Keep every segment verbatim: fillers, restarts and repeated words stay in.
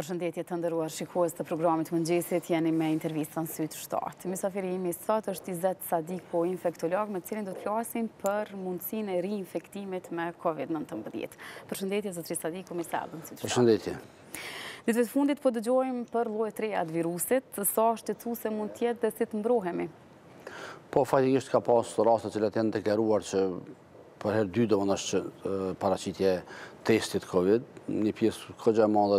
Përshëndetje të nderuar shikues të programit Mëngjesit, jeni me intervistën Sytë shtatë. Mysafiri imi sot është Izet Sadiku, infektolog, me cilin do të flasim për mundësinë e riinfektimit me COVID nëntëmbëdhjetë. Përshëndetje zotri Sadiku, mirë se erdhët në Sytë shtatë. Përshëndetje. Ditëve të fundit po dëgjojmë për llojet e reja të virusit, sa shqetësuese mund të jetë dhe si të mbrohemi. Po fatikisht ka pas raste të cilat janë deklaruar që për herë dy domosdoshmërisht që paraqitje testit Covid, një pjesë këgja e madhe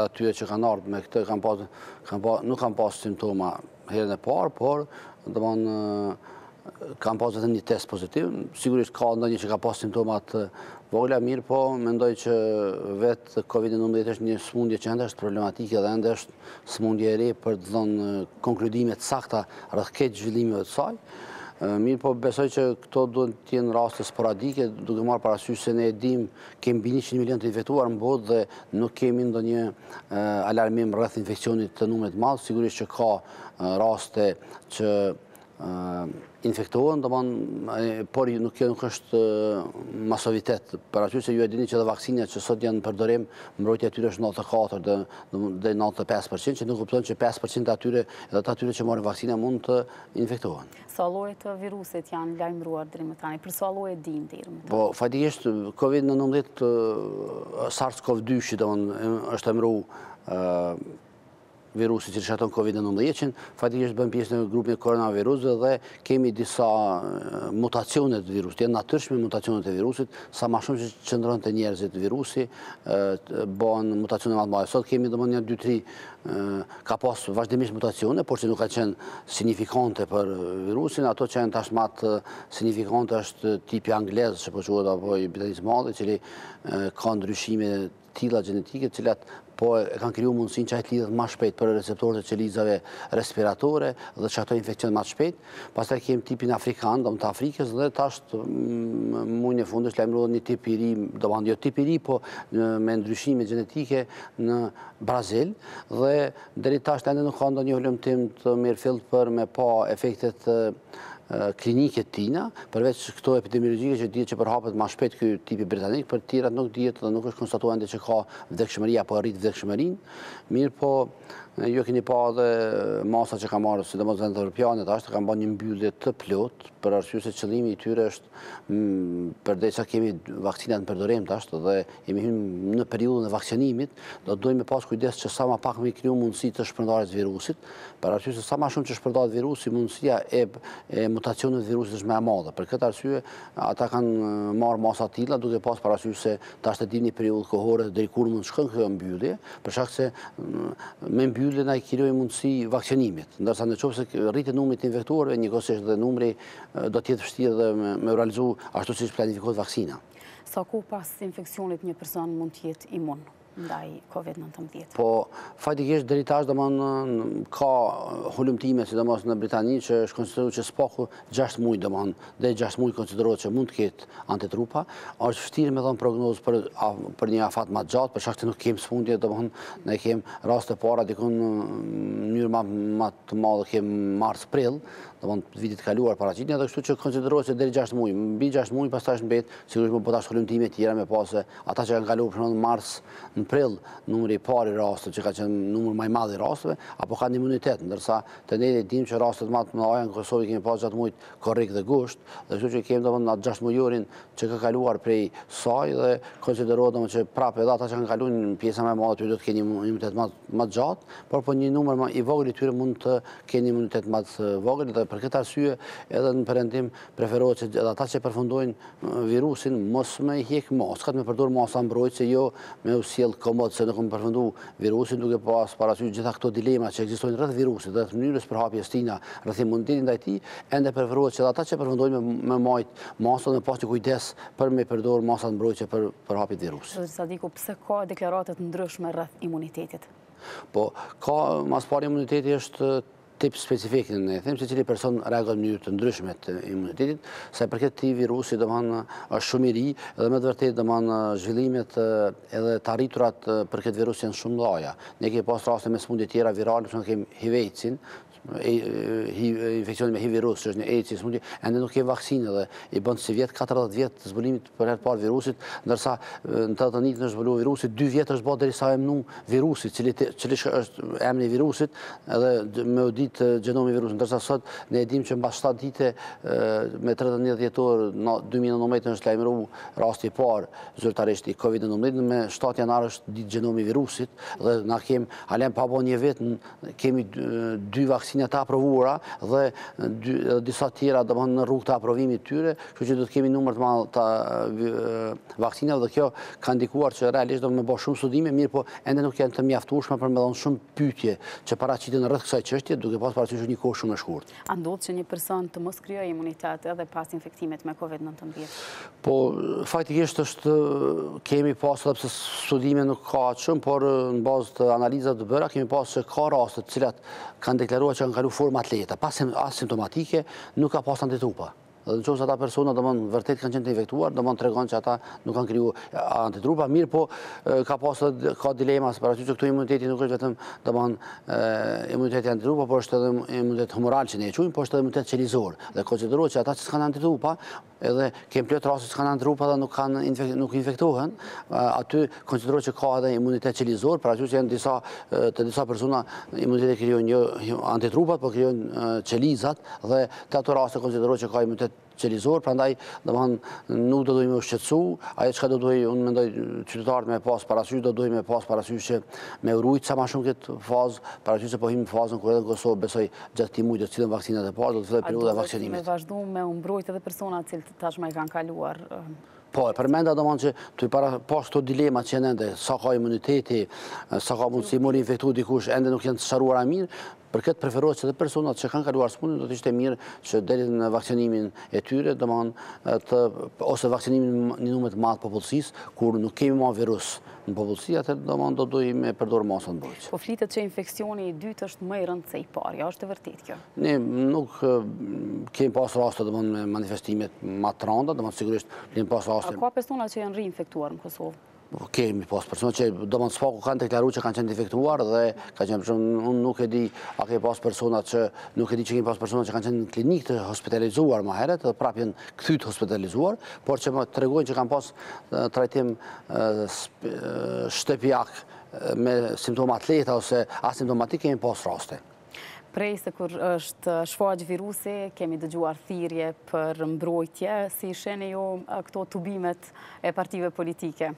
atyre që kanë ardhur me këtë kanë pas kanë pas nuk kanë pas simptoma herën e parë, por domthonë kanë pas vetëm një test pozitiv. Sigurisht ka ndonjë që ka pas simptoma të vogla, mirë, po mendoj që vetë Covid nëntëmbëdhjetë është një smundje që ende është problematike dhe ende është smundje e re për të dhënë konkludime të sakta rreth këtyre zhvillimeve të saj. Mirë, po besoj që këto duhet të jenë raste sporadike, duke marrë parasysh se ne e dim, kemi mbi njëqind milion të infektuar në botë dhe nuk kemi ndonjë alarmim rreth infeksionit të numrit të madh. Sigurisht që ka raste që infektohen, por nuk është masovitet. Parasysh se ju e dini që dhe vaksinat që sot janë në përdorim, mbrojtja e tyre është nëntëdhjetë e katër deri në nëntëdhjetë e pesë përqind, që nuk kupton që pesë përqind atyre edhe atyre që marrin vaksina mund të infektohen. Sa lloje të virusit janë lajmëruar deri më tani? Për sa lloje dim deri më tani? Po, fatikisht Covid nëntëmbëdhjetë, SARS-CoV dy është emëruar virusi që shkaton Covid nëntëmbëdhjetë, fatikisht bën pjesë në grupin e koronavirusëve dhe kemi disa mutacione të virusit, janë natyrshme mutacionet e virusit, sa më shumë që qëndron te njerëzit virusi, bën mutacione më të mëdha. Sot kemi domosdoshmërisht dy tri ka pas vazhdimisht mutacione, por që nuk kanë qenë signifikante për virusin. Ato që janë tashmë të signifikante është tipi anglez, që po quhet apo i Britanisë së Madhe, i cili ka ndryshime tilla gjenetike, të cilat po e kanë kriju mundësin që ajtë lidhet ma shpejt për receptorët e qelizave respiratore dhe që ato infekcionet ma shpejt. Pastaj kemi tipin afrikan, do më të Afrikës, dhe tashtë mujnë e fundës lajmërohet një tip i ri, do më ndjo tip i ri, po me ndryshime gjenetike në Brazil, dhe deri tashtë ende nuk ka ndonjë hulumtim të mirëfillt për me pa efektet klinike tina, përveç këto epidemiologike që dihet që përhapet ma shpejt ky tipi britanik, për tjerat nuk dihet dhe nuk është konstatuar ende që ka vdekshmëri apo arrit vdekshmërinë. Mirë, po ju keni pa edhe masa që ka marrë, sidomos vendet evropiane, tashmë kanë bërë një mbyllje të plotë për arsye se qëllimi i tyre është përderisa kemi vaksinat në përdorim tashmë dhe jemi hyrë në periudhën e vaksinimit, do të duhemi pas kujdes që sa më pak me kriju mundësi të shpërndarjes virusit, për arsye se sa më shumë që shpërndahet virusi, mundësia e mutacionet virusit është me e madhe. Për këtë arsye, ata kanë marrë masa tila, duke pas për arsye se ta është të dim një periudhë kohore deri kur mund shkon kjo mbyllje, për shkak se me mbylljen ai krijoi mundësi vaksinimit. Ndërsa nëse rritet numri i infektuarve, njëkohësisht dhe numri do të jetë vështirë dhe me u realizu ashtu siç planifikohet vaksina. Sa kohë pas infeksionit një person mund të jetë imun ndaj Covid nëntëmbëdhjetë? Po, fatikisht deri tash domthon ka hulumtime, sidomos në Britani, që është konsideruar që spaku gjashtë muaj domthon, deri gjashtë muaj konsiderohet se mund të ketë antitrupa. Është vështirë me dhënë prognozë për për një afat më të gjatë, për shkak se nuk kemi smundje, domthon ne kemi raste para dikon në mënyrë më më të madhe kemi mars-prill, domthon vitit kaluar paraqitën, edhe kështu që konsiderohet se deri gjashtë muaj, mbi gjashtë muaj pastaj mbet, sigurisht po tash hulumtime të tjera me pasë ata që kanë kaluar për në mars në prill, numri i parë i rasteve që ka qenë numri më i madh i rasteve, apo kanë imunitet, ndërsa të ne dimë që rastet më të mëdha në Kosovë kemi pas gjatë muajit korrik dhe gusht, dhe kështu që kemi domosdoshmërisht atë gjashtë mujorin që ka kaluar prej saj dhe konsiderohet domosdoshmërisht që prapë edhe ata që kanë kaluar në pjesa më e madhe do të kenë imunitet më të gjatë, por po një numër më i vogël i tyre mund të kenë imunitet më të vogël dhe për këtë arsye edhe në perëndim preferohet që edhe ata që përfundojnë virusin mos më hiq maskat, më përdor masa mbrojtëse, jo me u sjell komod se nuk më përfëndu virusin, duke pas parasysh gjitha këto dilema që ekzistojnë rreth virusit, rreth mënyrës përhapjes tina, rreth imunitetit ndaj tij, ende preferohet që ata që përfundojnë me majt masën dhe pas një kujdes për me përdor masat mbrojtëse për përhapjet virusit. Zoti Sadiku, pse ka deklarata të ndryshme rreth imunitetit? Po, ka mas pari imuniteti është tip specifik në them se çdo person reagon në mënyrë të ndryshme të imunitetit, sa për këtë tip virusi domthon është shumë i ri dhe me të vërtetë domthon zhvillimet edhe të arriturat për këtë virus janë shumë mëdha. Ne kemi pas raste me smundje të tjera virale, për shembull kemi H I V-in, infeksionin me HIV virus, që është një AIDS, ende nuk ke vaksinë dhe I bën si vjet katërdhjetë vjet të zbulimit për herë të parë virusit, ndërsa në tetëdhjetë është zbuluar virusi, dy vjet është bërë derisa e mnu virusi, i cili është emri I virusit edhe me u ditë gjenomi I virusit, ndërsa sot ne e dimë që mbas shtatë ditë me tridhjetë dhjetor dy mijë e nëntëmbëdhjetë është lajmëruar rasti I parë zyrtarisht I COVID-19 me shtatë janar është ditë gjenomi I virusit dhe na kem alem pa bën një vit kemi dy vaksina të aprovuara dhe disa tjera domthon në rrugë të aprovimit tyre, kështu që do të kemi numër të madh të vaksinave dhe kjo ka ndikuar që realisht do të më bëj shumë studime, mirë po ende nuk janë të mjaftueshme për më dhënë shumë pyetje që paraqiten rreth kësaj çështje, duke pas paraqitur një kohë shumë të shkurtër. A ndodh që një person të mos krijojë imunitet edhe pas infektimit me COVID-19? Po faktikisht është kemi pasur sepse studime nuk ka shumë, por në bazë të analizave të bëra kemi pasur ka raste të cilat kanë deklaruar që kanë kaluar forma të lehta, pas asimptomatike, nuk ka pasur antitrupa. Dhe në qoftë ata persona domthon vërtet kanë qenë të infektuar, domthon tregon që ata nuk kanë krijuar antitrupa, mirë po ka pasur ka dilema sepse aty që këtu imuniteti nuk është vetëm domthon imuniteti antitrupa, por është edhe imunitet humoral që ne e quajmë, por është edhe imunitet qelizor. Dhe konsiderohet që ata që s'kan antitrupa, edhe kanë plot raste që kanë antitrupa dhe nuk kanë nuk infektohen, aty konsiderohet që ka edhe imunitet qelizor, pra aty që janë disa të disa persona imuniteti krijojnë jo antitrupat, por krijojnë qelizat dhe në ato raste konsiderohet që ka imunitet qelizor, prandaj domthon nuk do duhemi u shqetësu, ajo çka do duhej, unë mendoj qytetarët me pas parasysh, do duhemi me pas parasysh që me urujt sa më shumë këtë fazë, parasysh se po him në fazën kur edhe në Kosovë besoj gjatë këtij muaji do të cilën vaksinat e parë do të fillojë periudha e vaksinimit. Ne vazhdojmë me u mbrojt edhe persona të cilët tashmë e kanë kaluar. Po, përmenda domthon që ty para pas këto dilema që janë ende, sa ka imuniteti, sa ka mundësi mor infektu dikush, ende nuk janë të sqaruara mirë. Për këtë preferohet që dhe personat që kanë kaluar sëmundjen do të ishte mirë që deri në vaksinimin e tyre, domthon ose vaksinimin në numër të madh popullsisë, kur nuk kemi më virus në popullsi, atë domthon do duhim të përdorim masën e bojës. Po flitet që infeksioni I dytë është më I rëndë se I parë, është e vërtetë kjo? Ne nuk kemi pasur raste domthon me manifestime më të rënda, domthon sigurisht kemi pasur raste. Ka persona që janë rinfektuar në Kosovë? Kemi pas persona që domosdoshmërisht s'po kanë deklaruar që kanë qenë infektuar dhe ka qenë për shembull unë nuk e di a ke pas persona që nuk e di që kemi pas persona që kanë qenë në klinikë të hospitalizuar më herët dhe prapë janë kthyr të hospitalizuar, por që më tregojnë që kanë pas trajtim shtëpiak me simptoma të lehta ose asimptomatik kemi pas raste. Prej se kur është shfaq virusi, kemi dëgjuar thirrje për mbrojtje, si shihni ju këto tubimet e partive politike?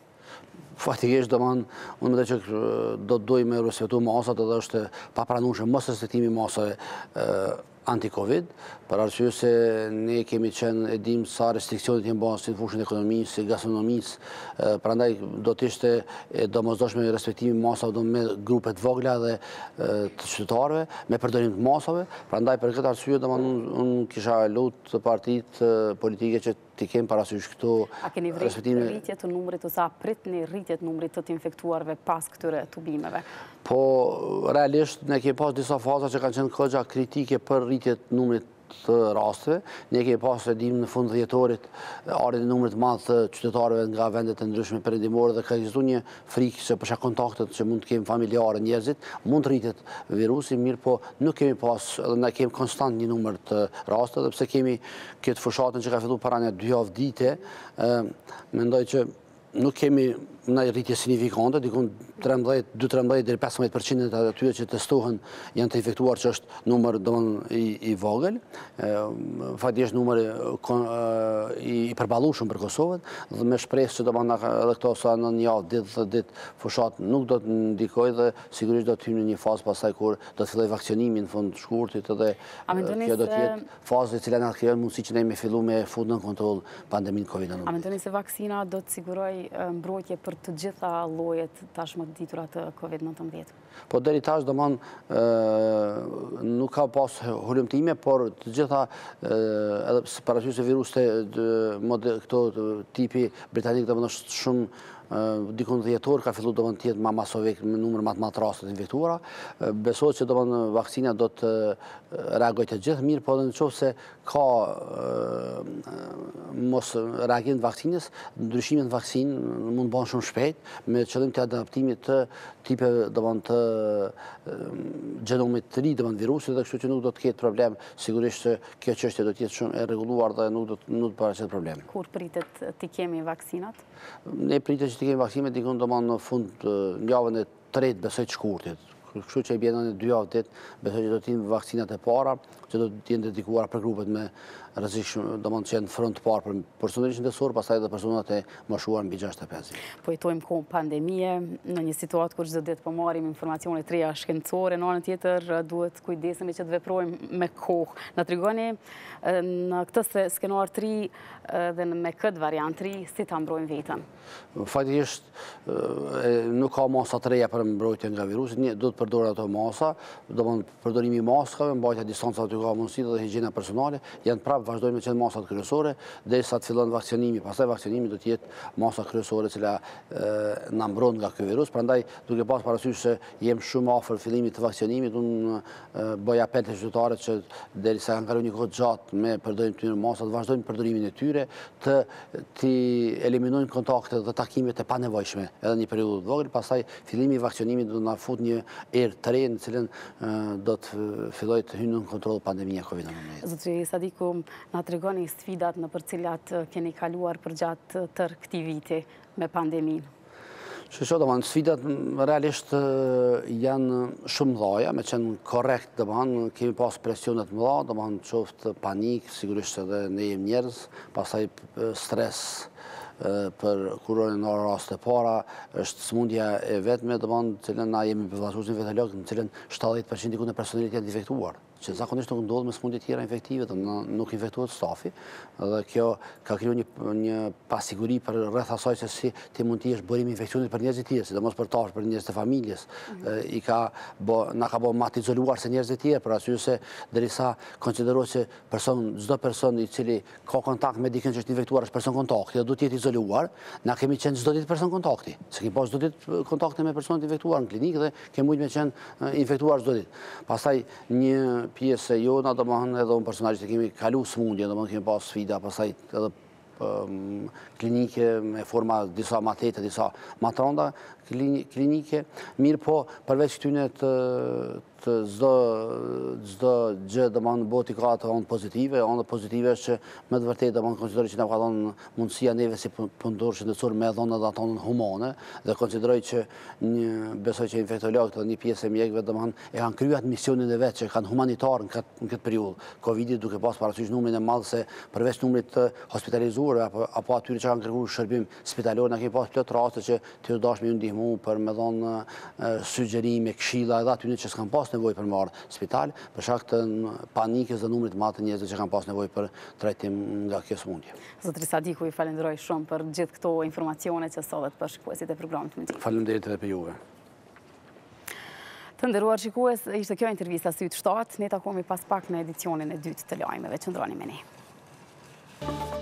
Faktikisht domthon unë mendoj që do të duhej me respektu masat edhe është papranueshme mos respektimi I masave anti-Covid, për arsye se ne kemi qenë e dimë sa restriksionet janë bërë si në fushën e ekonomisë, si gastronomisë, prandaj do të ishte domosdoshme respektimi masave me grupe të vogla dhe të qytetarëve, me përdorim të masave, prandaj për këtë arsye domthon unë kisha lutë partitë politike që ti kemë parasysh këto respektime. A keni vërejtë rritje të numrit ose a pritni rritje të numrit të të infektuarve pas këtyre tubimeve? Po, realisht, ne kemi pas disa faza që kanë qenë këgja kritike për rritje të numrit të rasteve. Ne kemi pas e dim në fund të dhjetorit ardhjën e numrit të madh të qytetarëve nga vendet e ndryshme perëndimore dhe ka ekzistuar një frikë se përsa kontaktet që mund të kemi familjarë njerëzit, mund të rritet virusi, mirë po nuk kemi pas edhe na kemi konstant një numër të rasteve, sepse kemi këtë fushatën që ka filluar para një dy javë dite, mendoj që nuk kemi në rritje signifikante, dikun trembëdhjetë, dy trembëdhjetë deri në pesëmbëdhjetë përqind të atyre që testohen janë të infektuar që është numër I vogël, faktikisht numër I përballueshëm për Kosovën, dhe me shpresë që domon edhe këto sa në një javë ditë ditë fushat nuk do të ndikojë dhe sigurisht do të hyjmë në një fazë pasaj kur do të fillojë vaksinimi në fund të shkurtit edhe kjo do të jetë faza e cila na krijon mundësi që ne me filluam me fut në kontroll pandeminë COVID-19. A mendoni se vaksina do të sigurojë mbrojtje për të gjitha llojet tashmë të ditura të COVID-19? Po deri tash domthon nuk ka pas hulumtime, por të gjitha edhe parasysh se viruset këto tipi britanik domthon është shumë dikon të jetor ka fillu do të jetë ma masovek me numër matë matë rastet infektuara. Besohet që do të vaksina do të reagoj të gjithë mirë, po dhe në qoftë se ka mos reagim të vaksinës, ndryshimin të vaksinë mund të bëhen shumë shpejt me qëllim të adaptimit të tipe do të gjenomit të ri do të virusit dhe kështu që nuk do të ketë problem. Sigurisht që kjo çështje do të jetë shumë e rregulluar dhe nuk do të paraqet probleme. Kur pritet të kemi vaksinat? Ne pritet që të kemi vaksinat dikon domon në fund javën e tretë besoj të shkurtit. Kështu që i bjen në dy javë ditë, besoj që do të kemi vaksinat e para, që do të jenë dedikuara për grupet me rrezikshëm, domon që janë front të parë për personalisht ndesor, pastaj edhe personat e moshuar mbi gjashtëdhjetë e pesë. Po jetojmë kohë pandemie, në një situatë kur çdo ditë po marrim informacione të reja shkencore, në anën tjetër duhet kujdesemi që të veprojmë me kohë. Na tregoni në këtë skenar tre dhe me këtë variant tre si ta mbrojmë veten. Faktikisht nuk ka masa të reja për mbrojtje nga virusi, do të përdor ato masa, domon përdorimi i maskave, mbajtja distancave të komunitete dhe higjiena personale janë prapë vazhdojnë me qenë masat kryesore derisa të fillon vaksinimi. Pastaj vaksinimi do të jetë masa kryesore e cila na mbron nga ky virus. Prandaj duke pas parasysh se jem shumë afër fillimit të vaksinimit, unë bëj apel të qytetarëve që derisa kanë kaluar një kohë gjatë me përdorimin e këtyre masave, të vazhdojnë përdorimin e tyre, të të eliminojnë kontaktet dhe takimet e panevojshme edhe në një periudhë të vogël. Pastaj fillimi i vaksinimit do na fut një erë të re në cilën do të fillojë të hyjë në kontroll pandemia kovid nëntëmbëdhjetë. Zotri Sadiku, na tregoni sfidat nëpër cilat keni kaluar përgjatë tërë këtij viti me pandeminë. Shqo, dëman, sfidat realisht janë shumë dhaja, me qenë korekt, dëman, kemi pas presionet më dha, dëman, qoftë panik, sigurisht edhe ne jem njerëz, pasaj stres për kurorën në rastet e para, është smundja e vetme, dëman, cilën na jemi përvallësuar vetë lëk, në cilën shtatëdhjetë përqind dikun e personelit janë infektuar. Që zakonisht nuk ndodhë me smundje tjera infektive, nuk infektuat stafi, dhe kjo ka kriju një pasiguri për rreth asaj se si ti mund t'i jesh bërimi infekcionit për njerëzit tjerë, sidomos për tashë, për njerëzit e familjes, na ka bërë më të izoluar se njerëzit tjerë, për arsye se derisa konsiderohet se çdo person i cili ka kontakt me dikën që është infektuar është person kontakti, dhe duhet të jetë izoluar, na kemi qenë çdo ditë person kontakti, se kemi pas çdo ditë kontakte me personat infektuar në klinikë dhe kemi mujtë me qenë infektuar çdo ditë. Pastaj një pjesë e jona, do më hënë edhe unë personalisht e kemi kalu smundje, do më hënë kemi pas sfida, pasaj edhe klinike me forma disa matete, disa matranda klinike. Mirë po, përveç këtyne të zdo gjë dhe manë boti ka të anë pozitive, anë pozitive është që me të vërtet dhe manë konsideroj që nga ka donë mundësia neve si pëndurë shëndetësur me donë edhe atonën humane dhe konsideroj që një besoj që infektologët dhe një pjesë e mjekëve dhe manë e kanë kryuat misionin e vetë që kanë humanitarë në këtë periullë. Covid-i duke pas parasysh numrin e madhë se përveç numrit të hospitalizurve apo atyri që kanë kërku shërbim spitalor, në kemi pas plët raste që të dashme ju ndihmu për me donë sugjerime, kshila edhe atyri që s'kan pas nevoj për marë spital, për shak të panikës dhe numrit matë njëzë që kanë pas nevoj për trajtim nga kjo smundje. Zotri Sadiku, i falenderoj shumë për gjithë këto informacione që sodhet për shikuesit e programit me ti. Faleminderit edhe për juve. Të nderuar shikues, ishte kjo intervista Sytë shtatë, ne takohemi pas pak në edicionin e dytë të lajmeve, qëndroni me ne.